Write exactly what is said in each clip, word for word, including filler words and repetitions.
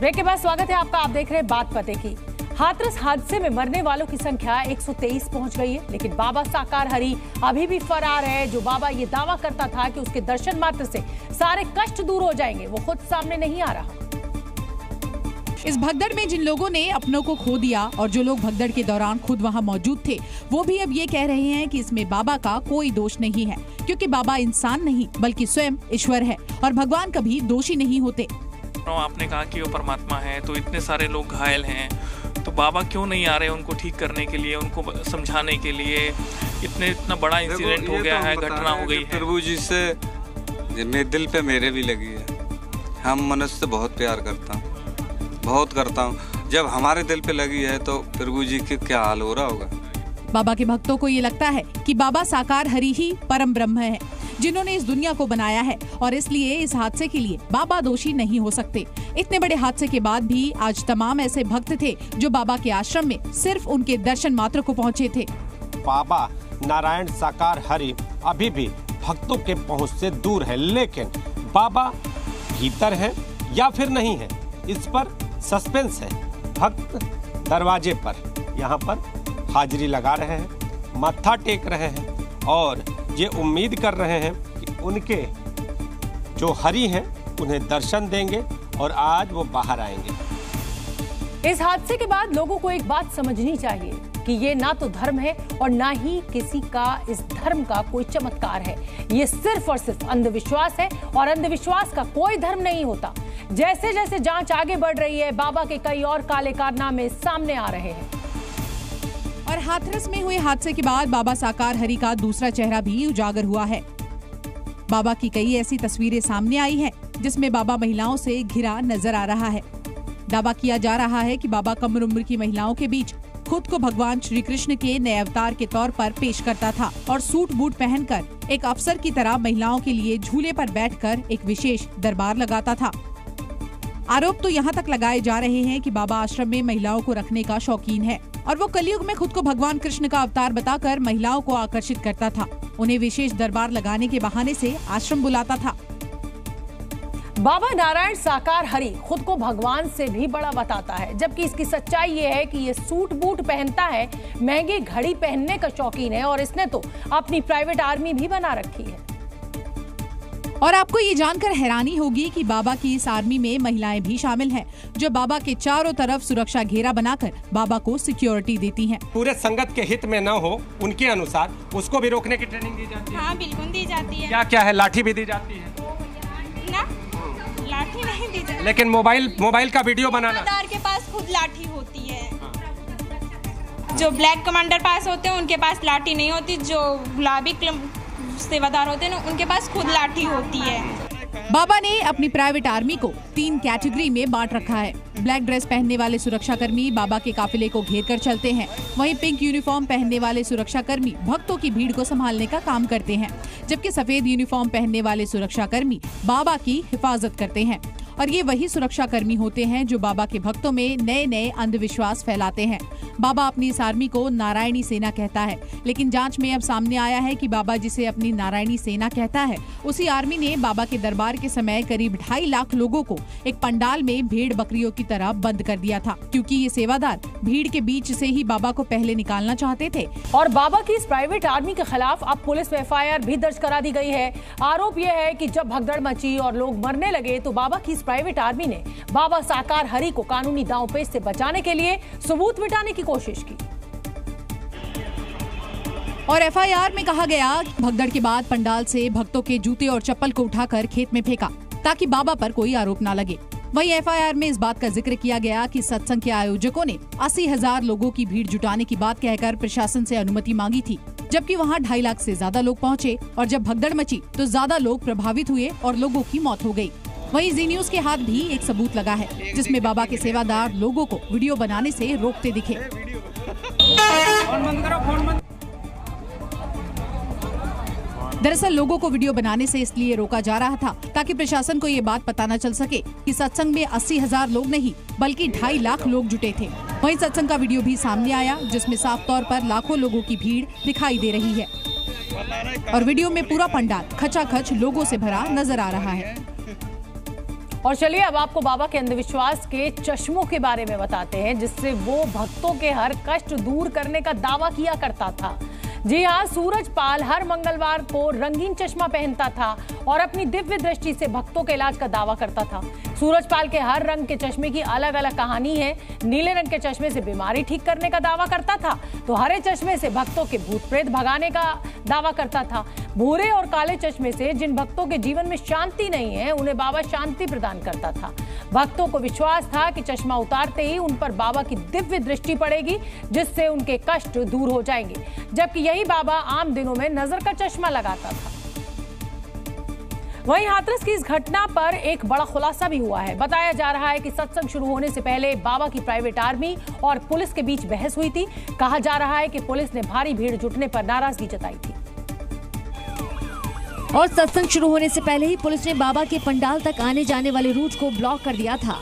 Break के बाद स्वागत है आपका। आप देख रहे हैं बात पते की। हाथरस हादसे में मरने वालों की संख्या एक सौ तेईस पहुंच गई है, लेकिन बाबा साकार हरी अभी भी फरार है। जो बाबा ये दावा करता था कि उसके दर्शन मात्र से सारे कष्ट दूर हो जाएंगे, वो खुद सामने नहीं आ रहा। इस भगदड़ में जिन लोगों ने अपनों को खो दिया और जो लोग भगदड़ के दौरान खुद वहां मौजूद थे, वो भी अब ये कह रहे हैं कि इसमें बाबा का कोई दोष नहीं है, क्योंकि बाबा इंसान नहीं बल्कि स्वयं ईश्वर है और भगवान कभी दोषी नहीं होते। आपने कहा कि वो परमात्मा है, तो इतने सारे लोग घायल हैं, तो बाबा क्यों नहीं आ रहे उनको ठीक करने के लिए, उनको समझाने के लिए? इतने इतना बड़ा इंसिडेंट हो गया है, घटना हो गई है। प्रभु जी से दिल पे मेरे भी लगी है। हम मनुष्य से बहुत प्यार करता हूँ, बहुत करता हूँ। जब हमारे दिल पे लगी है तो प्रभु जी के क्या हाल हो रहा होगा। बाबा के भक्तों को ये लगता है कि बाबा साकार हरि ही परम ब्रह्म है, जिन्होंने इस दुनिया को बनाया है, और इसलिए इस हादसे के लिए बाबा दोषी नहीं हो सकते। इतने बड़े हादसे के बाद भी आज तमाम ऐसे भक्त थे जो बाबा के आश्रम में सिर्फ उनके दर्शन मात्र को पहुँचे थे। बाबा नारायण साकार हरि अभी भी भक्तों के पहुँच से दूर है, लेकिन बाबा भीतर है या फिर नहीं है, इस पर सस्पेंस है। भक्त दरवाजे पर यहाँ पर हाजिरी लगा रहे हैं, मत्था टेक रहे हैं और ये उम्मीद कर रहे हैं कि उनके जो हरि हैं उन्हें दर्शन देंगे और आज वो बाहर आएंगे। इस हादसे के बाद लोगों को एक बात समझनी चाहिए कि ये ना तो धर्म है और ना ही किसी का इस धर्म का कोई चमत्कार है। ये सिर्फ और सिर्फ अंधविश्वास है और अंधविश्वास का कोई धर्म नहीं होता। जैसे जैसे जांच आगे बढ़ रही है, बाबा के कई और काले कारनामे सामने आ रहे हैं। और हाथरस में हुए हादसे के बाद बाबा साकार हरि का दूसरा चेहरा भी उजागर हुआ है। बाबा की कई ऐसी तस्वीरें सामने आई हैं, जिसमें बाबा महिलाओं से घिरा नजर आ रहा है। दावा किया जा रहा है कि बाबा कम उम्र की महिलाओं के बीच खुद को भगवान श्री कृष्ण के नए अवतार के तौर पर पेश करता था और सूट बूट पहनकर एक अफसर की तरह महिलाओं के लिए झूले पर बैठकर एक विशेष दरबार लगाता था। आरोप तो यहाँ तक लगाए जा रहे हैं कि बाबा आश्रम में महिलाओं को रखने का शौकीन है और वो कलयुग में खुद को भगवान कृष्ण का अवतार बताकर महिलाओं को आकर्षित करता था, उन्हें विशेष दरबार लगाने के बहाने से आश्रम बुलाता था। बाबा नारायण साकार हरि खुद को भगवान से भी बड़ा बताता है, जबकि इसकी सच्चाई ये है कि ये सूट बूट पहनता है, महंगी घड़ी पहनने का शौकीन है और इसने तो अपनी प्राइवेट आर्मी भी बना रखी है। और आपको ये जानकर हैरानी होगी कि बाबा की इस आर्मी में महिलाएं भी शामिल हैं, जो बाबा के चारों तरफ सुरक्षा घेरा बनाकर बाबा को सिक्योरिटी देती हैं। पूरे संगत के हित में न हो, उनके अनुसार उसको भी रोकने की ट्रेनिंग दी जाती है। हाँ, बिल्कुल दी जाती है। क्या क्या है? लाठी भी दी जाती है ना? लाठी नहीं दी जाती, लेकिन मोबाइल मोबाइल का वीडियो बनाना। के पास खुद लाठी होती है। जो ब्लैक कमांडर पास होते हैं उनके पास लाठी नहीं होती, जो गुलाबी सेवादार होते हैं ना उनके पास खुद लाठी होती है। बाबा ने अपनी प्राइवेट आर्मी को तीन कैटेगरी में बांट रखा है। ब्लैक ड्रेस पहनने वाले सुरक्षाकर्मी बाबा के काफिले को घेर कर चलते हैं, वहीं पिंक यूनिफॉर्म पहनने वाले सुरक्षाकर्मी भक्तों की भीड़ को संभालने का काम करते हैं, जबकि सफेद यूनिफॉर्म पहनने वाले सुरक्षाकर्मी बाबा की हिफाजत करते हैं। और ये वही सुरक्षाकर्मी होते हैं जो बाबा के भक्तों में नए नए अंधविश्वास फैलाते हैं। बाबा अपनी इस आर्मी को नारायणी सेना कहता है, लेकिन जांच में अब सामने आया है कि बाबा जिसे अपनी नारायणी सेना कहता है, उसी आर्मी ने बाबा के दरबार के समय करीब ढाई लाख लोगों को एक पंडाल में भेड़ बकरियों की तरह बंद कर दिया था, क्योंकि ये सेवादार भीड़ के बीच से ही बाबा को पहले निकालना चाहते थे। और बाबा की इस प्राइवेट आर्मी के खिलाफ अब पुलिस में एफ आई आर भी दर्ज करा दी गयी है। आरोप यह है कि जब भगदड़ मची और लोग मरने लगे तो बाबा की प्राइवेट आर्मी ने बाबा साकार हरि को कानूनी दांवपेच से बचाने के लिए सबूत मिटाने की कोशिश की। और एफ आई आर में कहा गया भगदड़ के बाद पंडाल से भक्तों के जूते और चप्पल को उठाकर खेत में फेंका ताकि बाबा पर कोई आरोप ना लगे। वहीं एफ आई आर में इस बात का जिक्र किया गया कि सत्संग के आयोजकों ने अस्सी हजार लोगों की भीड़ जुटाने की बात कहकर प्रशासन से अनुमति मांगी थी, जबकि वहां ढाई लाख से ज्यादा लोग पहुंचे और जब भगदड़ मची तो ज्यादा लोग प्रभावित हुए और लोगों की मौत हो गयी। वहीं जी न्यूज के हाथ भी एक सबूत लगा है, जिसमें बाबा के सेवादार लोगों को वीडियो बनाने से रोकते दिखे। दरअसल लोगों को वीडियो बनाने से इसलिए रोका जा रहा था ताकि प्रशासन को ये बात पता न चल सके कि सत्संग में अस्सी हजार लोग नहीं बल्कि ढाई लाख लोग जुटे थे। वहीं सत्संग का वीडियो भी सामने आया, जिसमें साफ तौर पर लाखों लोगों की भीड़ दिखाई दे रही है और वीडियो में पूरा पंडाल खचाखच लोगों से भरा नजर आ रहा है। और चलिए अब आपको बाबा के अंधविश्वास के चश्मों के बारे में बताते हैं, जिससे वो भक्तों के हर कष्ट दूर करने का दावा किया करता था। जी हाँ, सूरजपाल हर मंगलवार को रंगीन चश्मा पहनता था और अपनी दिव्य दृष्टि से भक्तों के इलाज का दावा करता था। सूरजपाल के हर रंग के चश्मे की अलग अलग कहानी है। नीले रंग के चश्मे से बीमारी ठीक करने का दावा करता था, तो हरे चश्मे से भक्तों के भूत प्रेत भगाने का दावा करता था। भूरे और काले चश्मे से जिन भक्तों के जीवन में शांति नहीं है, उन्हें बाबा शांति प्रदान करता था। भक्तों को विश्वास था कि चश्मा उतारते ही उन पर बाबा की दिव्य दृष्टि पड़ेगी, जिससे उनके कष्ट दूर हो जाएंगे, जबकि यही बाबा आम दिनों में नजर का चश्मा लगाता था। वहीं हाथरस की इस घटना पर एक बड़ा खुलासा भी हुआ है। बताया जा रहा है कि सत्संग शुरू होने से पहले बाबा की प्राइवेट आर्मी और पुलिस के बीच बहस हुई थी। कहा जा रहा है कि पुलिस ने भारी भीड़ जुटने पर नाराजगी जताई थी और सत्संग शुरू होने से पहले ही पुलिस ने बाबा के पंडाल तक आने जाने वाले रूट को ब्लॉक कर दिया था,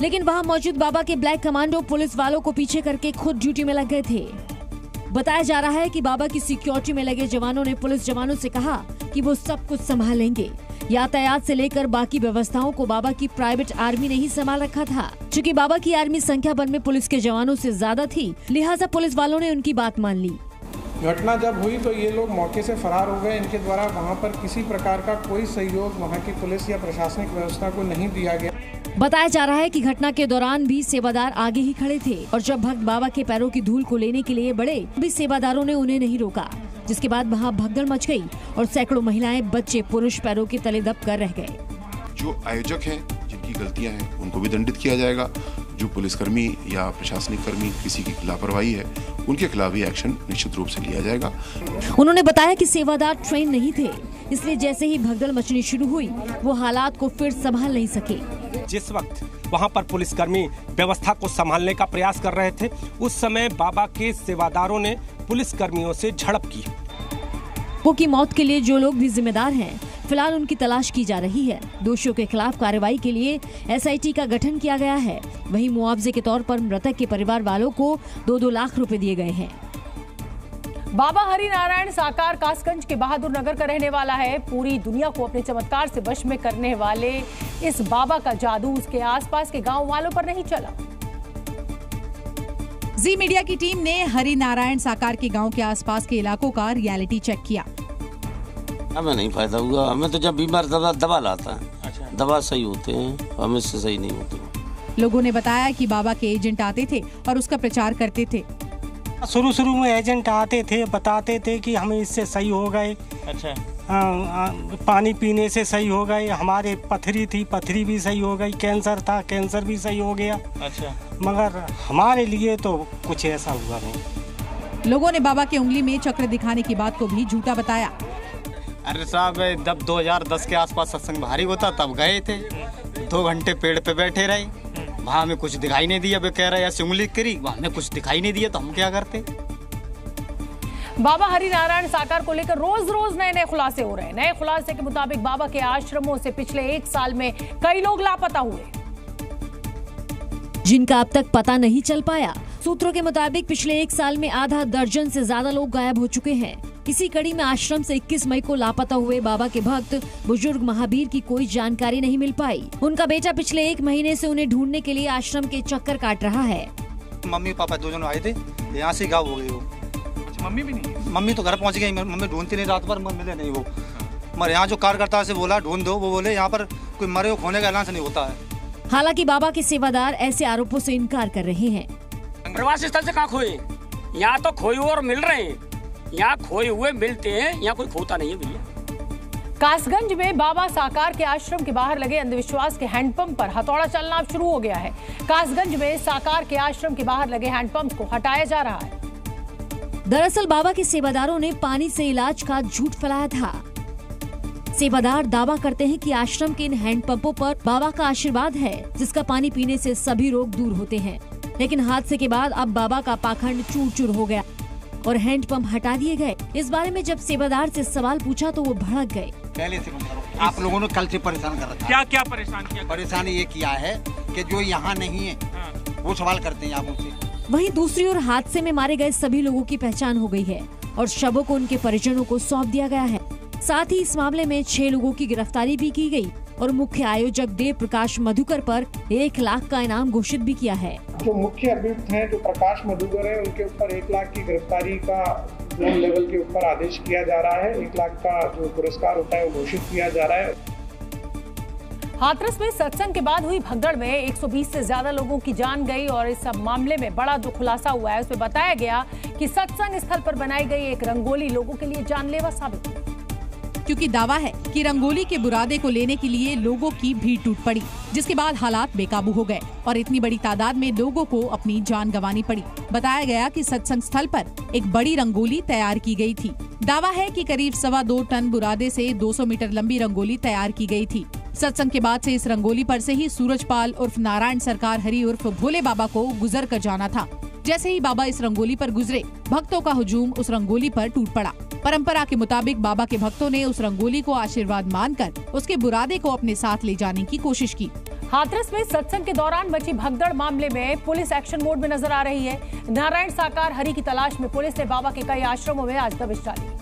लेकिन वहां मौजूद बाबा के ब्लैक कमांडो पुलिस वालों को पीछे करके खुद ड्यूटी में लग गए थे। बताया जा रहा है कि बाबा की सिक्योरिटी में लगे जवानों ने पुलिस जवानों से कहा कि वो सब कुछ संभाल लेंगे। यातायात से लेकर बाकी व्यवस्थाओं को बाबा की प्राइवेट आर्मी ने ही संभाल रखा था। चूँकि बाबा की आर्मी संख्या बल में पुलिस के जवानों से ज्यादा थी, लिहाजा पुलिस वालों ने उनकी बात मान ली। घटना जब हुई तो ये लोग मौके से फरार हो गए। इनके द्वारा वहाँ पर किसी प्रकार का कोई सहयोग वहाँ की पुलिस या प्रशासनिक व्यवस्था को नहीं दिया गया। बताया जा रहा है कि घटना के दौरान भी सेवादार आगे ही खड़े थे और जब भक्त बाबा के पैरों की धूल को लेने के लिए बढ़े, भी सेवादारों ने उन्हें नहीं रोका, जिसके बाद वहाँ भगदड़ मच गई और सैकड़ों महिलाएं, बच्चे, पुरुष पैरों के तले दब कर रह गए। जो आयोजक है, जिनकी गलतियाँ हैं, उनको भी दंडित किया जाएगा। जो पुलिसकर्मी या प्रशासनिक कर्मी किसी की लापरवाही है, उनके खिलाफ भी एक्शन निश्चित रूप से लिया जाएगा। उन्होंने बताया कि सेवादार ट्रेन नहीं थे, इसलिए जैसे ही भगदड़ मचनी शुरू हुई वो हालात को फिर संभाल नहीं सके। जिस वक्त वहां पर पुलिसकर्मी व्यवस्था को संभालने का प्रयास कर रहे थे, उस समय बाबा के सेवादारों ने पुलिसकर्मियों से झड़प की। वो की मौत के लिए जो लोग भी जिम्मेदार हैं, फिलहाल उनकी तलाश की जा रही है। दोषियों के खिलाफ कार्रवाई के लिए एस आई टी का गठन किया गया है। वहीं मुआवजे के तौर पर मृतक के परिवार वालों को दो दो लाख रुपए दिए गए हैं। बाबा हरि नारायण साकार कासगंज के बहादुर नगर का रहने वाला है। पूरी दुनिया को अपने चमत्कार से वश में करने वाले इस बाबा का जादू उसके आसपास के गाँव वालों पर नहीं चला। जी मीडिया की टीम ने हरि नारायण साकार के गाँव के आसपास के इलाकों का रियलिटी चेक किया। हमें नहीं फायदा हुआ। हमें तो जब बीमार दवा दवा लाता है, अच्छा। दवा सही होते हैं, हम इससे सही नहीं होते। लोगों ने बताया कि बाबा के एजेंट आते थे और उसका प्रचार करते थे। शुरू शुरू में एजेंट आते थे, बताते थे कि हमें इससे सही हो गए, अच्छा आ, आ, पानी पीने से सही हो गए। हमारे पथरी थी, पथरी भी सही हो गई। कैंसर था, कैंसर भी सही हो गया, अच्छा। मगर हमारे लिए तो कुछ ऐसा हुआ नहीं। लोगों ने बाबा की उंगली में चक्र दिखाने की बात को भी झूठा बताया। अरे साहब, जब दो हज़ार दस के आसपास सत्संग भारी होता तब गए थे, दो घंटे पेड़ पे बैठे रहे, वहाँ हमें कुछ दिखाई नहीं दिया। वे कह रहे ऐसे उंगली करी, वहाँ हमें कुछ दिखाई नहीं दिया, तो हम क्या करते। बाबा हरि नारायण साकार को लेकर रोज रोज नए नए खुलासे हो रहे हैं। नए खुलासे के मुताबिक बाबा के आश्रमों से पिछले एक साल में कई लोग लापता हुए, जिनका अब तक पता नहीं चल पाया। सूत्रों के मुताबिक पिछले एक साल में आधा दर्जन से ज्यादा लोग गायब हो चुके हैं। इसी कड़ी में आश्रम से इक्कीस मई को लापता हुए बाबा के भक्त बुजुर्ग महावीर की कोई जानकारी नहीं मिल पाई। उनका बेटा पिछले एक महीने से उन्हें ढूंढने के लिए आश्रम के चक्कर काट रहा है। मम्मी पापा दो जन आए थे, यहाँ से गायब हो गए वो। अच्छा, मम्मी भी नहीं? मम्मी तो घर पहुँच गई, मम्मी ढूंढती नहीं, रात भर मिले नहीं वो। मगर यहाँ जो कार्यकर्ता से बोला ढूंढ दो, वो बोले यहाँ पर कोई मरे हो खोने का ऐलान नहीं होता है। हालांकि बाबा के सेवादार ऐसे आरोपों से इनकार कर रहे हैं। प्रवासी स्थल से कहाँ खोए? यहाँ तो खोए हुए और मिल रहे हैं। यहाँ खोए हुए मिलते हैं, यहाँ कोई खोता नहीं है भैया। कासगंज में बाबा साकार के आश्रम के बाहर लगे अंधविश्वास के हैंडपंप पर हथौड़ा चलना अब शुरू हो गया है। कासगंज में साकार के आश्रम के बाहर लगे हैंडपंप को हटाया जा रहा है। दरअसल बाबा के सेवादारों ने पानी से इलाज का झूठ फैलाया था। सेवादार दावा करते हैं कि आश्रम के इन हैंडपंपों पर बाबा का आशीर्वाद है, जिसका पानी पीने से सभी रोग दूर होते हैं। लेकिन हादसे के बाद अब बाबा का पाखंड चूर चूर हो गया और हैंडपंप हटा दिए गए। इस बारे में जब सेवादार से सवाल पूछा तो वो भड़क गए। पहले से आप लोगों ने कल से परेशान कर रखा है। क्या क्या परेशान किया? परेशान ये किया है कि जो यहाँ नहीं है, हाँ। वो सवाल करते हैं आप उनसे। वहीं दूसरी ओर हादसे में मारे गए सभी लोगों की पहचान हो गई है और शवों को उनके परिजनों को सौंप दिया गया है। साथ ही इस मामले में छह लोगों की गिरफ्तारी भी की गयी। और मुख्य आयोजक देव प्रकाश मधुकर पर एक लाख का इनाम घोषित भी किया है। जो मुख्य अभियुक्त हैं, जो प्रकाश मधुकर हैं, उनके ऊपर एक लाख की गिरफ्तारी का जोन लेवल के ऊपर आदेश किया जा रहा है। एक लाख का जो पुरस्कार होता है वो घोषित किया जा रहा है। हाथरस में सत्संग के बाद हुई भगदड़ में एक सौ बीस से ज्यादा लोगों की जान गई और इस सब मामले में बड़ा जो खुलासा हुआ है उसमें बताया गया कि सत्संग स्थल पर बनाई गई एक रंगोली लोगों के लिए जानलेवा साबित हुई, क्योंकि दावा है कि रंगोली के बुरादे को लेने के लिए लोगों की भीड़ टूट पड़ी, जिसके बाद हालात बेकाबू हो गए और इतनी बड़ी तादाद में लोगों को अपनी जान गंवानी पड़ी। बताया गया कि सत्संग स्थल पर एक बड़ी रंगोली तैयार की गई थी। दावा है कि करीब सवा दो टन बुरादे से दो सौ मीटर लंबी रंगोली तैयार की गई थी। सत्संग के बाद से इस रंगोली पर से ही सूरजपाल उर्फ नारायण साकार हरि उर्फ भोले बाबा को गुजर कर जाना था। जैसे ही बाबा इस रंगोली पर गुजरे, भक्तों का हुजूम उस रंगोली पर टूट पड़ा। परंपरा के मुताबिक बाबा के भक्तों ने उस रंगोली को आशीर्वाद मानकर उसके बुरादे को अपने साथ ले जाने की कोशिश की। हाथरस में सत्संग के दौरान मची भगदड़ मामले में पुलिस एक्शन मोड में नजर आ रही है। नारायण साकार हरि की तलाश में पुलिस ने बाबा के कई आश्रमों में आज दबिश डाली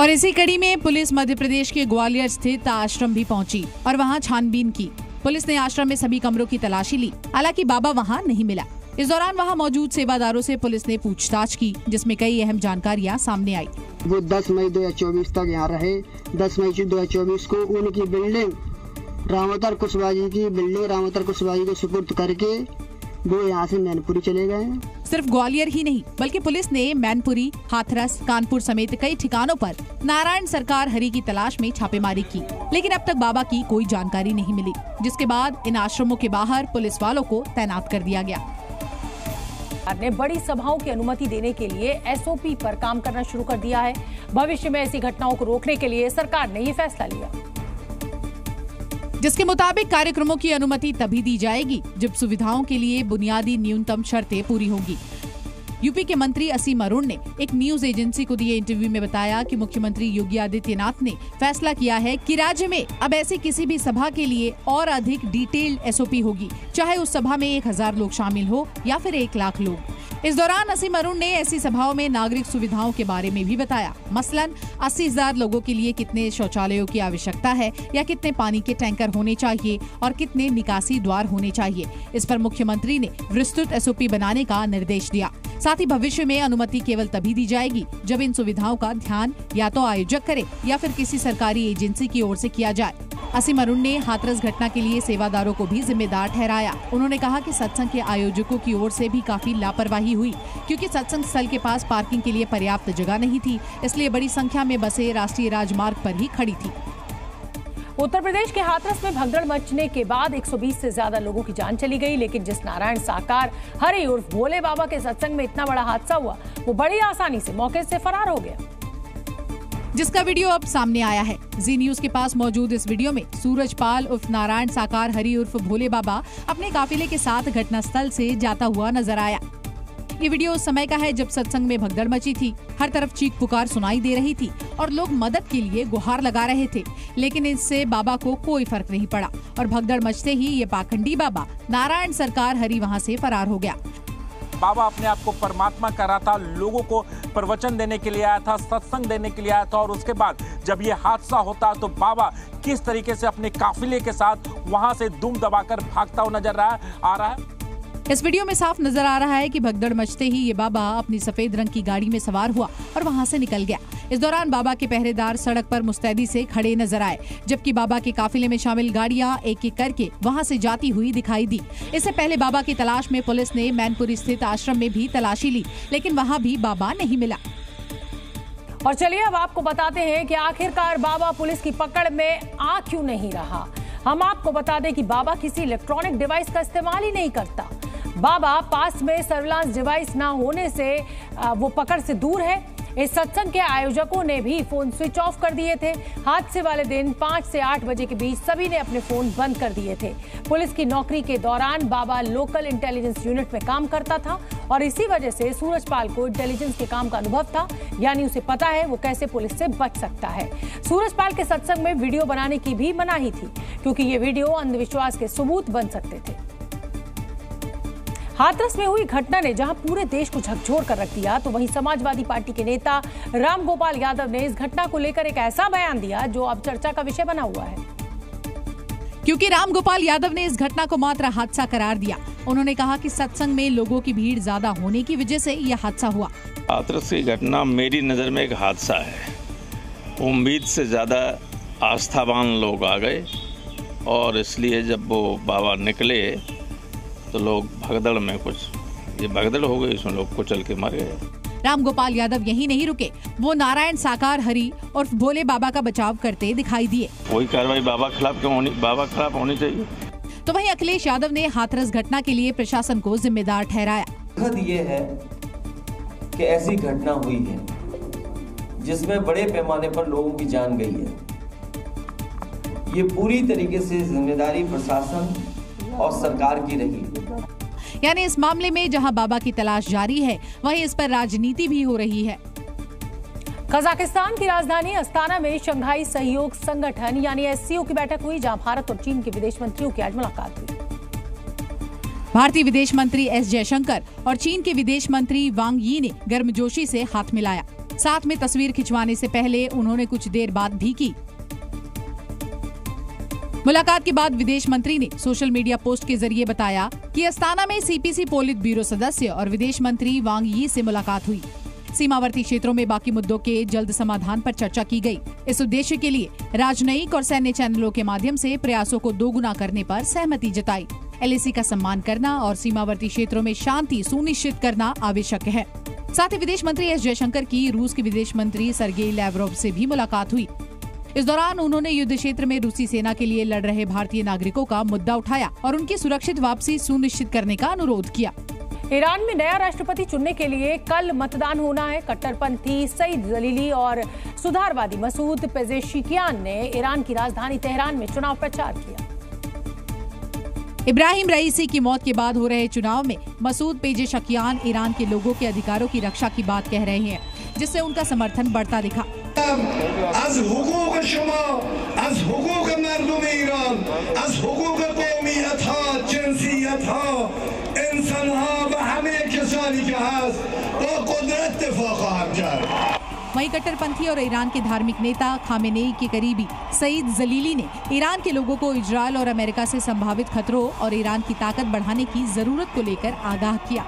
और इसी कड़ी में पुलिस मध्य प्रदेश के ग्वालियर स्थित आश्रम भी पहुँची और वहाँ छानबीन की। पुलिस ने आश्रम में सभी कमरों की तलाशी ली, हालांकि बाबा वहाँ नहीं मिला। इस दौरान वहाँ मौजूद सेवादारों से पुलिस ने पूछताछ की, जिसमें कई अहम जानकारियाँ सामने आई। वो दस मई दो हजार चौबीस तक यहाँ रहे। दस मई दो हजार चौबीस को उनकी बिल्डिंग राम अवतार कुशवाहा जी की बिल्डिंग राम अवतार कुशवाहा जी को सुपुर्द करके वो यहाँ से मैनपुरी चले गए। सिर्फ ग्वालियर ही नहीं बल्कि पुलिस ने मैनपुरी, हाथरस, कानपुर समेत कई ठिकानों पर नारायण साकार हरि की तलाश में छापेमारी की, लेकिन अब तक बाबा की कोई जानकारी नहीं मिली, जिसके बाद इन आश्रमों के बाहर पुलिस वालों को तैनात कर दिया गया। ने बड़ी सभाओं की अनुमति देने के लिए एसओपी पर काम करना शुरू कर दिया है। भविष्य में ऐसी घटनाओं को रोकने के लिए सरकार ने ये फैसला लिया, जिसके मुताबिक कार्यक्रमों की अनुमति तभी दी जाएगी जब सुविधाओं के लिए बुनियादी न्यूनतम शर्तें पूरी होंगी। यूपी के मंत्री असीम अरुण ने एक न्यूज एजेंसी को दिए इंटरव्यू में बताया कि मुख्यमंत्री योगी आदित्यनाथ ने फैसला किया है कि राज्य में अब ऐसी किसी भी सभा के लिए और अधिक डिटेल्ड एसओपी होगी, चाहे उस सभा में एक हजार लोग शामिल हो या फिर एक लाख लोग। इस दौरान असीम अरुण ने ऐसी सभाओं में नागरिक सुविधाओं के बारे में भी बताया, मसलन अस्सी हजार लोगों के लिए कितने शौचालयों की आवश्यकता है या कितने पानी के टैंकर होने चाहिए और कितने निकासी द्वार होने चाहिए। इस पर मुख्यमंत्री ने विस्तृत एसओपी बनाने का निर्देश दिया। साथ ही भविष्य में अनुमति केवल तभी दी जाएगी जब इन सुविधाओं का ध्यान या तो आयोजक करे या फिर किसी सरकारी एजेंसी की ओर से किया जाए। असीम अरुण ने हाथरस घटना के लिए सेवादारों को भी जिम्मेदार ठहराया। उन्होंने कहा कि सत्संग के आयोजकों की ओर से भी काफी लापरवाही हुई, क्योंकि सत्संग स्थल के पास पार्किंग के लिए पर्याप्त जगह नहीं थी, इसलिए बड़ी संख्या में बसें राष्ट्रीय राजमार्ग पर ही खड़ी थी। उत्तर प्रदेश के हाथरस में भगदड़ मचने के बाद एक सौ बीस से ज्यादा लोगों की जान चली गई, लेकिन जिस नारायण साकार हरि उर्फ भोले बाबा के सत्संग में इतना बड़ा हादसा हुआ वो बड़ी आसानी से मौके से फरार हो गया, जिसका वीडियो अब सामने आया है। जी न्यूज के पास मौजूद इस वीडियो में सूरजपाल उर्फ नारायण साकार हरि उर्फ भोले बाबा अपने काफिले के साथ घटनास्थल से जाता हुआ नजर आया। ये वीडियो उस समय का है जब सत्संग में भगदड़ मची थी। हर तरफ चीख पुकार सुनाई दे रही थी और लोग मदद के लिए गुहार लगा रहे थे, लेकिन इससे बाबा को कोई फर्क नहीं पड़ा और भगदड़ मचते ही ये पाखंडी बाबा नारायण साकार हरि वहां से फरार हो गया। बाबा अपने आप को परमात्मा कह रहा था, लोगों को प्रवचन देने के लिए आया था, सत्संग देने के लिए आया था, और उसके बाद जब ये हादसा होता तो बाबा किस तरीके से अपने काफिले के साथ वहाँ से दुम दबाकर भागता हुआ नजर आ रहा है। इस वीडियो में साफ नजर आ रहा है कि भगदड़ मचते ही ये बाबा अपनी सफेद रंग की गाड़ी में सवार हुआ और वहां से निकल गया। इस दौरान बाबा के पहरेदार सड़क पर मुस्तैदी से खड़े नजर आए, जबकि बाबा के काफिले में शामिल गाड़ियां एक एक करके वहां से जाती हुई दिखाई दी। इससे पहले बाबा की तलाश में पुलिस ने मैनपुरी स्थित आश्रम में भी तलाशी ली, लेकिन वहाँ भी बाबा नहीं मिला। और चलिए अब आपको बताते हैं कि आखिरकार बाबा पुलिस की पकड़ में आ क्यों नहीं रहा। हम आपको बता दें कि बाबा किसी इलेक्ट्रॉनिक डिवाइस का इस्तेमाल ही नहीं करता। बाबा पास में सर्विलांस डिवाइस ना होने से वो पकड़ से दूर है। इस सत्संग के आयोजकों ने भी फोन स्विच ऑफ कर दिए थे। हादसे वाले दिन पाँच से आठ बजे के बीच सभी ने अपने फोन बंद कर दिए थे। पुलिस की नौकरी के दौरान बाबा लोकल इंटेलिजेंस यूनिट में काम करता था और इसी वजह से सूरजपाल को इंटेलिजेंस के काम का अनुभव था, यानी उसे पता है वो कैसे पुलिस से बच सकता है। सूरजपाल के सत्संग में वीडियो बनाने की भी मनाही थी, क्योंकि ये वीडियो अंधविश्वास के सबूत बन सकते थे। हाथरस में हुई घटना ने जहां पूरे देश को झकझोर कर रख दिया, तो वहीं समाजवादी पार्टी के नेता रामगोपाल यादव ने इस घटना को लेकर एक ऐसा बयान दिया जो अब चर्चा का विषय बना हुआ है, क्योंकि रामगोपाल यादव ने इस घटना को मात्र हादसा करार दिया। उन्होंने कहा कि सत्संग में लोगों की भीड़ ज्यादा होने की वजह से यह हादसा हुआ। हाथरस की घटना मेरी नजर में एक हादसा है। उम्मीद से ज्यादा आस्थावान लोग आ गए और इसलिए जब वो बाबा निकले तो लोग भगदड़ में, कुछ ये भगदड़ हो गई, इसमें लोग कुचल के मर गए। रामगोपाल यादव यहीं नहीं रुके, वो नारायण साकार हरी और भोले बाबा का बचाव करते दिखाई दिए। कोई कार्रवाई बाबा खिलाफ क्यों होनी, बाबा खिलाफ होनी चाहिए। तो वहीं अखिलेश यादव ने हाथरस घटना के लिए प्रशासन को जिम्मेदार ठहराया। दुखद ये है कि ऐसी घटना हुई है जिसमें बड़े पैमाने पर लोगों की जान गई है। ये पूरी तरीके से जिम्मेदारी प्रशासन और सरकार की रही। यानी इस मामले में जहां बाबा की तलाश जारी है, वहीं इस पर राजनीति भी हो रही है। कजाकिस्तान की राजधानी अस्ताना में शंघाई सहयोग संगठन यानी एस सी ओ की बैठक हुई, जहां भारत और चीन के विदेश मंत्रियों की आज मुलाकात हुई। भारतीय विदेश मंत्री एस जयशंकर और चीन के विदेश मंत्री वांग यी ने गर्मजोशी से हाथ मिलाया। साथ में तस्वीर खिंचवाने से पहले उन्होंने कुछ देर बात भी की। मुलाकात के बाद विदेश मंत्री ने सोशल मीडिया पोस्ट के जरिए बताया कि अस्ताना में C P C politburo सदस्य और विदेश मंत्री वांग यी से मुलाकात हुई। सीमावर्ती क्षेत्रों में बाकी मुद्दों के जल्द समाधान पर चर्चा की गई। इस उद्देश्य के लिए राजनयिक और सैन्य चैनलों के माध्यम से प्रयासों को दोगुना करने पर सहमति जताई। एल ए सी का सम्मान करना और सीमावर्ती क्षेत्रों में शांति सुनिश्चित करना आवश्यक है। साथ ही विदेश मंत्री एस जयशंकर की रूस के विदेश मंत्री सर्गेई लावरोव से भी मुलाकात हुई। इस दौरान उन्होंने युद्ध क्षेत्र में रूसी सेना के लिए लड़ रहे भारतीय नागरिकों का मुद्दा उठाया और उनकी सुरक्षित वापसी सुनिश्चित करने का अनुरोध किया। ईरान में नया राष्ट्रपति चुनने के लिए कल मतदान होना है। कट्टरपंथी सईद जलीली और सुधारवादी मसूद पेजेशकियान ने ईरान की राजधानी तेहरान में चुनाव प्रचार किया। इब्राहिम रईसी की मौत के बाद हो रहे चुनाव में मसूद पेजेशकियान ईरान के लोगों के अधिकारों की रक्षा की बात कह रहे हैं, जिससे उनका समर्थन बढ़ता दिखा। वहीं कट्टरपंथी और ईरान के धार्मिक नेता खामेई के करीबी सईद जलीली ने ईरान के लोगों को इजरायल और अमेरिका से संभावित खतरों और ईरान की ताकत बढ़ाने की जरूरत को लेकर आगाह किया।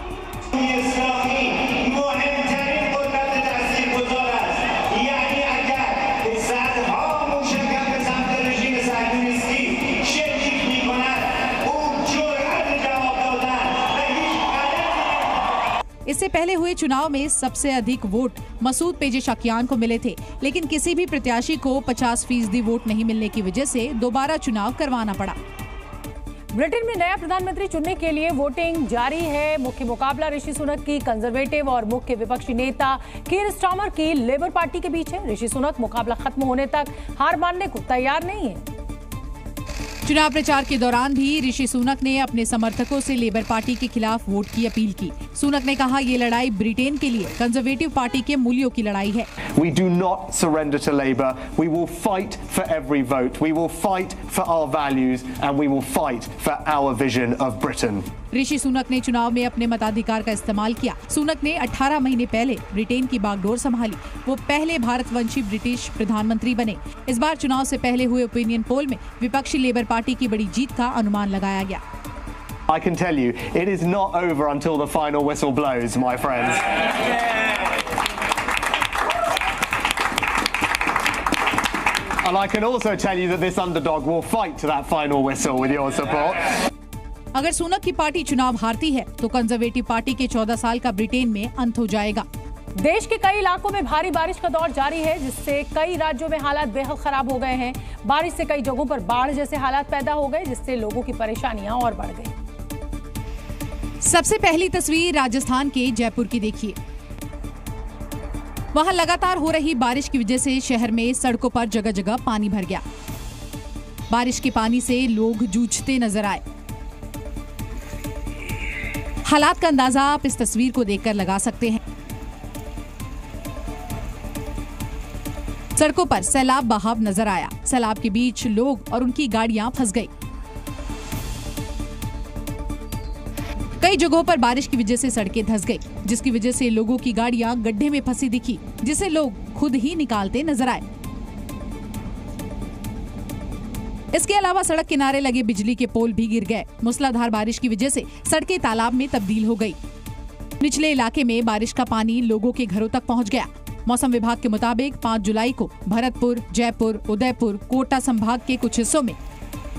इससे पहले हुए चुनाव में सबसे अधिक वोट मसूद पेजेशकियान को मिले थे, लेकिन किसी भी प्रत्याशी को पचास फीसदी वोट नहीं मिलने की वजह से दोबारा चुनाव करवाना पड़ा। ब्रिटेन में नया प्रधानमंत्री चुनने के लिए वोटिंग जारी है। मुख्य मुकाबला ऋषि सुनक की कंजर्वेटिव और मुख्य विपक्षी नेता कीर स्टामर की लेबर पार्टी के बीच है। ऋषि सुनक मुकाबला खत्म होने तक हार मानने को तैयार नहीं है। चुनाव प्रचार के दौरान भी ऋषि सुनक ने अपने समर्थकों से लेबर पार्टी के खिलाफ वोट की अपील की। सुनक ने कहा, ये लड़ाई ब्रिटेन के लिए कंजर्वेटिव पार्टी के मूल्यों की लड़ाई है। We do not surrender to Labour. We will fight for every vote. We will fight for our values and we will fight for our vision of Britain. Rishi Sunak ने चुनाव में अपने मताधिकार का इस्तेमाल किया। सुनक ने अठारह महीने पहले ब्रिटेन की बागडोर संभाली। वो पहले भारतवंशी ब्रिटिश प्रधानमंत्री बने। इस बार चुनाव से पहले हुए ओपिनियन पोल में विपक्षी लेबर पार्टी की बड़ी जीत का अनुमान लगाया गया। I can tell you, it is not over until the final whistle blows, my friends. And I can also tell you that this underdog will fight to that final whistle with your support. अगर सुनक की party चुनाव हारती है तो conservative party के चौदह साल का Britain में अंत हो जाएगा। देश के कई इलाकों में भारी बारिश का दौर जारी है, जिससे कई राज्यों में हालात बेहद खराब हो गए हैं। बारिश से कई जगहों पर बाढ़ जैसे हालात पैदा हो गए, जिससे लोगों की परेशानियां और बढ़ गई। सबसे पहली तस्वीर राजस्थान के जयपुर की देखिए। वहां लगातार हो रही बारिश की वजह से शहर में सड़कों पर जगह जगह पानी भर गया। बारिश के पानी से लोग जूझते नजर आए। हालात का अंदाजा आप इस तस्वीर को देखकर लगा सकते हैं। सड़कों पर सैलाब बहाव नजर आया। सैलाब के बीच लोग और उनकी गाड़ियां फंस गई। कई जगहों पर बारिश की वजह से सड़कें धंस गई, जिसकी वजह से लोगों की गाड़ियां गड्ढे में फंसी दिखी, जिसे लोग खुद ही निकालते नजर आए। इसके अलावा सड़क किनारे लगे बिजली के पोल भी गिर गए। मूसलाधार बारिश की वजह से सड़कें तालाब में तब्दील हो गई। निचले इलाके में बारिश का पानी लोगों के घरों तक पहुंच गया। मौसम विभाग के मुताबिक पाँच जुलाई को भरतपुर, जयपुर, उदयपुर, कोटा संभाग के कुछ हिस्सों में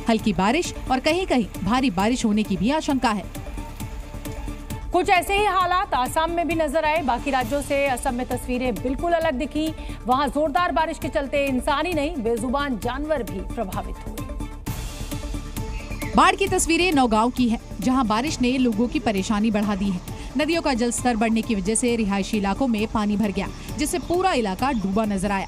हल्की बारिश और कहीं कहीं भारी बारिश होने की भी आशंका है। कुछ ऐसे ही हालात आसाम में भी नजर आए। बाकी राज्यों से असम में तस्वीरें बिल्कुल अलग दिखी। वहां जोरदार बारिश के चलते इंसानी नहीं बेजुबान जानवर भी प्रभावित हुए। बाढ़ की तस्वीरें नौगांव की है, जहां बारिश ने लोगों की परेशानी बढ़ा दी है। नदियों का जल स्तर बढ़ने की वजह से रिहायशी इलाकों में पानी भर गया, जिससे पूरा इलाका डूबा नजर आया।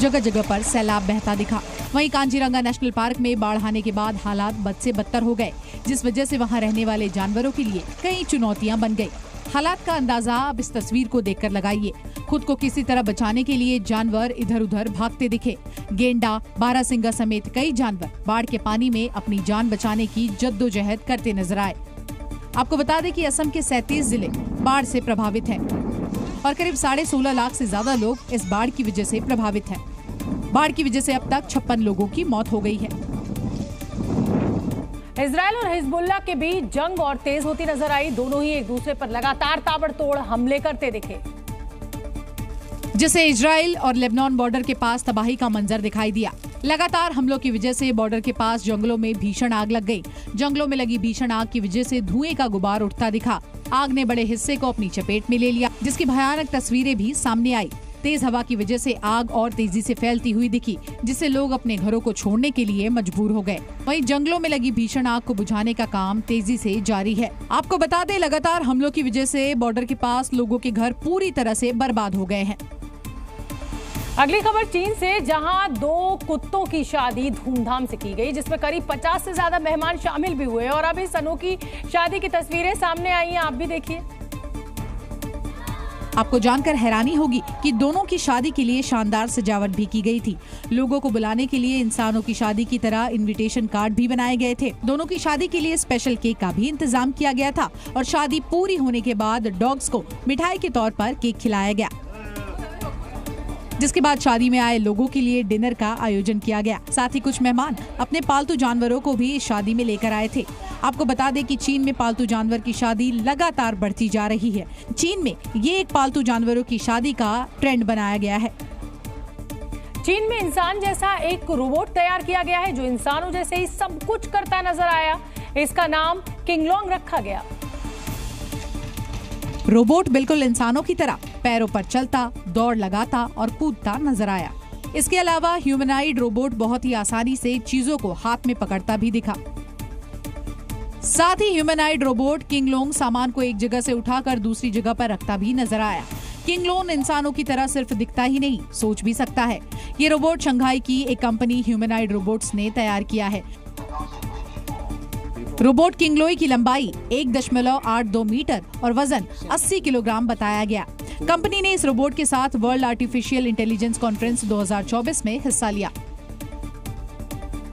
जगह जगह पर सैलाब बहता दिखा। वहीं कांजीरंगा नेशनल पार्क में बाढ़ आने के बाद हालात बद से बदतर हो गए, जिस वजह से वहां रहने वाले जानवरों के लिए कई चुनौतियां बन गई। हालात का अंदाजा आप इस तस्वीर को देखकर लगाइए। खुद को किसी तरह बचाने के लिए जानवर इधर उधर भागते दिखे। गेंडा, बारासिंगा समेत कई जानवर बाढ़ के पानी में अपनी जान बचाने की जद्दोजहद करते नजर आए। आपको बता दें कि असम के सैंतीस जिले बाढ़ से प्रभावित हैं और करीब साढ़े सोलह लाख से ज्यादा लोग इस बाढ़ की वजह से प्रभावित हैं। बाढ़ की वजह से अब तक छप्पन लोगों की मौत हो गई है। इजरायल और हिजबुल्ला के बीच जंग और तेज होती नजर आई। दोनों ही एक दूसरे पर लगातार ताबड़तोड़ हमले करते दिखे, जिससे इजरायल और लेबनान बॉर्डर के पास तबाही का मंजर दिखाई दिया। लगातार हमलों की वजह से बॉर्डर के पास जंगलों में भीषण आग लग गई। जंगलों में लगी भीषण आग की वजह से धुएं का गुबार उठता दिखा। आग ने बड़े हिस्से को अपनी चपेट में ले लिया, जिसकी भयानक तस्वीरें भी सामने आई। तेज हवा की वजह से आग और तेजी से फैलती हुई दिखी, जिससे लोग अपने घरों को छोड़ने के लिए मजबूर हो गए। वहीं जंगलों में लगी भीषण आग को बुझाने का काम तेजी से जारी है। आपको बता दें, लगातार हमलों की वजह से बॉर्डर के पास लोगों के घर पूरी तरह से बर्बाद हो गए हैं। अगली खबर चीन से, जहां दो कुत्तों की शादी धूमधाम से की गई, जिसमें करीब पचास से ज्यादा मेहमान शामिल भी हुए और अब इस अनोखी शादी की तस्वीरें सामने आई हैं। आप भी देखिए। आपको जानकर हैरानी होगी कि दोनों की शादी के लिए शानदार सजावट भी की गई थी। लोगों को बुलाने के लिए इंसानों की शादी की तरह इनविटेशन कार्ड भी बनाए गए थे। दोनों की शादी के लिए स्पेशल केक का भी इंतजाम किया गया था और शादी पूरी होने के बाद डॉग्स को मिठाई के तौर पर केक खिलाया गया, जिसके बाद शादी में आए लोगों के लिए डिनर का आयोजन किया गया। साथ ही कुछ मेहमान अपने पालतू जानवरों को भी शादी में लेकर आए थे। आपको बता दें कि चीन में पालतू जानवर की शादी लगातार बढ़ती जा रही है। चीन में ये एक पालतू जानवरों की शादी का ट्रेंड बनाया गया है। चीन में इंसान जैसा एक रोबोट तैयार किया गया है, जो इंसानों जैसे ही सब कुछ करता नजर आया। इसका नाम किंगलोंग रखा गया। रोबोट बिल्कुल इंसानों की तरह पैरों पर चलता, दौड़ लगाता और कूदता नजर आया। इसके अलावा ह्यूमनाइड रोबोट बहुत ही आसानी से चीजों को हाथ में पकड़ता भी दिखा। साथ ही ह्यूमनाइड रोबोट किंगलोंग सामान को एक जगह से उठाकर दूसरी जगह पर रखता भी नजर आया। किंगलोंग इंसानों की तरह सिर्फ दिखता ही नहीं, सोच भी सकता है। ये रोबोट शंघाई की एक कंपनी ह्यूमनाइड रोबोट्स ने तैयार किया है। रोबोट किंगलोई की लंबाई एक दशमलव आठ दो मीटर और वजन अस्सी किलोग्राम बताया गया। कंपनी ने इस रोबोट के साथ वर्ल्ड आर्टिफिशियल इंटेलिजेंस कॉन्फ्रेंस दो हज़ार चौबीस में हिस्सा लिया।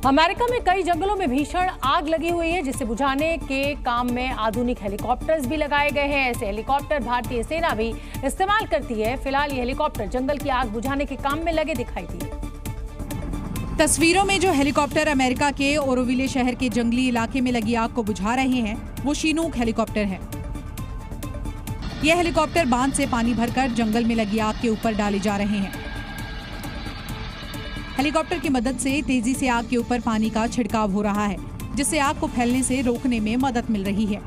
अमेरिका में कई जंगलों में भीषण आग लगी हुई है, जिसे बुझाने के काम में आधुनिक हेलीकॉप्टर्स भी लगाए गए हैं। ऐसे हेलीकॉप्टर भारतीय सेना भी इस्तेमाल करती है। फिलहाल ये हेलीकॉप्टर जंगल की आग बुझाने के काम में लगे दिखाई दिए। तस्वीरों में जो हेलीकॉप्टर अमेरिका के ओरोविले शहर के जंगली इलाके में लगी आग को बुझा रहे हैं, वो शीनूक हेलीकॉप्टर है। यह हेलीकॉप्टर बांध से पानी भरकर जंगल में लगी आग के ऊपर डाले जा रहे हैं। हेलीकॉप्टर की मदद से तेजी से आग के ऊपर पानी का छिड़काव हो रहा है, जिससे आग को फैलने से रोकने में मदद मिल रही है।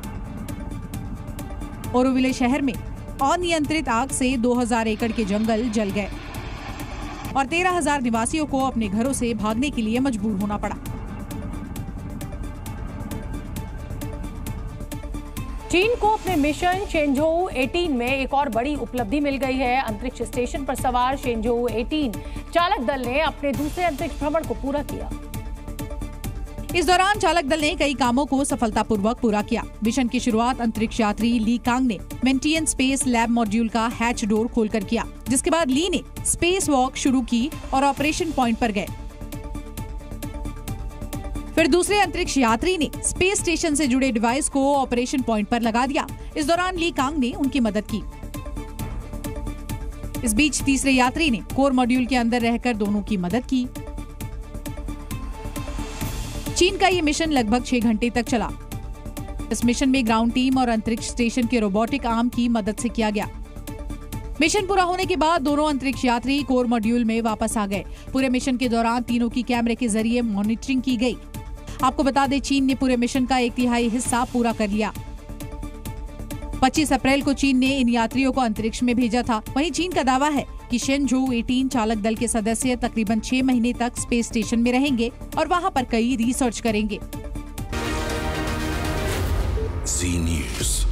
ओरोविले शहर में अनियंत्रित आग से दो हजार एकड़ के जंगल जल गए और तेरह हज़ार निवासियों को अपने घरों से भागने के लिए मजबूर होना पड़ा। चीन को अपने मिशन शेनझोउ अठारह में एक और बड़ी उपलब्धि मिल गई है। अंतरिक्ष स्टेशन पर सवार शेनझोउ अठारह चालक दल ने अपने दूसरे अंतरिक्ष भ्रमण को पूरा किया। इस दौरान चालक दल ने कई कामों को सफलतापूर्वक पूरा किया। मिशन की शुरुआत अंतरिक्ष यात्री ली कांग ने मेंटियन स्पेस लैब मॉड्यूल का हैच डोर खोलकर किया, जिसके बाद ली ने स्पेस वॉक शुरू की और ऑपरेशन पॉइंट पर गए। फिर दूसरे अंतरिक्ष यात्री ने स्पेस स्टेशन से जुड़े डिवाइस को ऑपरेशन पॉइंट पर लगा दिया। इस दौरान ली कांग ने उनकी मदद की। इस बीच तीसरे यात्री ने कोर मॉड्यूल के अंदर रहकर दोनों की मदद की। चीन का ये मिशन लगभग छह घंटे तक चला। इस मिशन में ग्राउंड टीम और अंतरिक्ष स्टेशन के रोबोटिक आर्म की मदद से किया गया। मिशन पूरा होने के बाद दोनों अंतरिक्ष यात्री कोर मॉड्यूल में वापस आ गए। पूरे मिशन के दौरान तीनों की कैमरे के जरिए मॉनिटरिंग की गई। आपको बता दें, चीन ने पूरे मिशन का एक तिहाई हिस्सा पूरा कर लिया। पच्चीस अप्रैल को चीन ने इन यात्रियों को अंतरिक्ष में भेजा था। वहीं चीन का दावा है कि शेनझोउ अठारह चालक दल के सदस्य तकरीबन छह महीने तक स्पेस स्टेशन में रहेंगे और वहां पर कई रिसर्च करेंगे। जी न्यूज़।